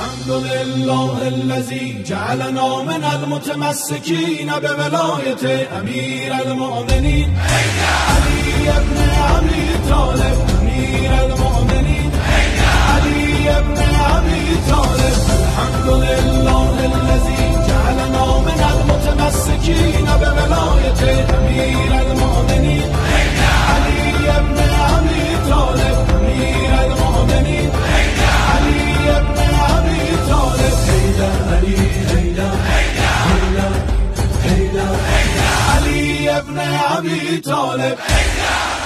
الحمد لله الذي جعلنا من المتمسكين بولاية امیر المؤمنین علی ابن ابی طالب امیر المؤمنین علی ابن ابی طالب الحمد لله الذي جعلنا من المتمسكين بولاية امیر المؤمنین علی ابن ابی طالب امیر المؤمنین علی ابن ابی طالب هیدا علی هیدا هیدا هیدا علی ابن ابی طالب هیدا